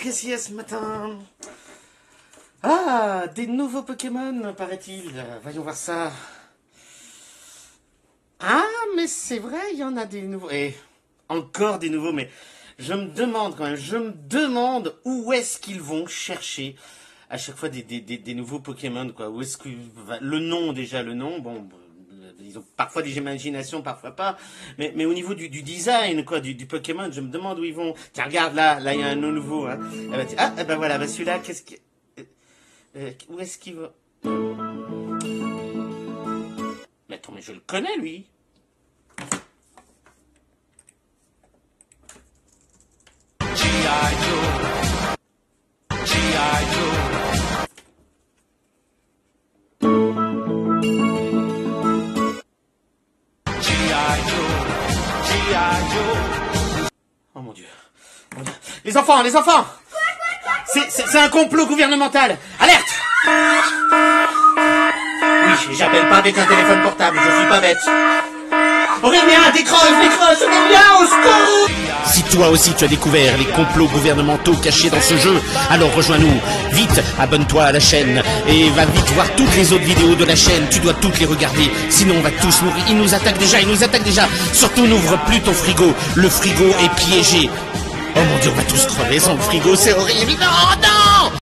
Qu'est-ce qu'il y a ce matin? Ah, des nouveaux Pokémon, paraît-il. Voyons voir ça. Ah, mais c'est vrai, il y en a des nouveaux. Et encore des nouveaux, mais je me demande quand même, où est-ce qu'ils vont chercher à chaque fois des nouveaux Pokémon, quoi. Où est-ce que... Le nom, déjà, le nom, bon... Ils ont parfois des imaginations, parfois pas. Mais au niveau du design, quoi, du Pokémon, je me demande où ils vont. Tiens, regarde, là, il y a un nom nouveau. Hein. Ah, bah voilà, bah celui-là, qu'est-ce que... où est-ce qu'il va? Mais attends, mais je le connais, lui. Oh mon Dieu. Les enfants! C'est un complot gouvernemental. Alerte! Oui, j'appelle pas avec un téléphone portable, je suis pas bête. Aurélien, décroche, Aurélien, au secours! Si toi aussi tu as découvert les complots gouvernementaux cachés dans ce jeu, alors rejoins-nous. Vite, abonne-toi à la chaîne et va vite voir toutes les autres vidéos de la chaîne. Tu dois toutes les regarder, sinon on va tous mourir. Ils nous attaquent déjà. Surtout n'ouvre plus ton frigo. Le frigo est piégé. Oh mon Dieu, on va tous crever sans le frigo, c'est horrible. Non, non!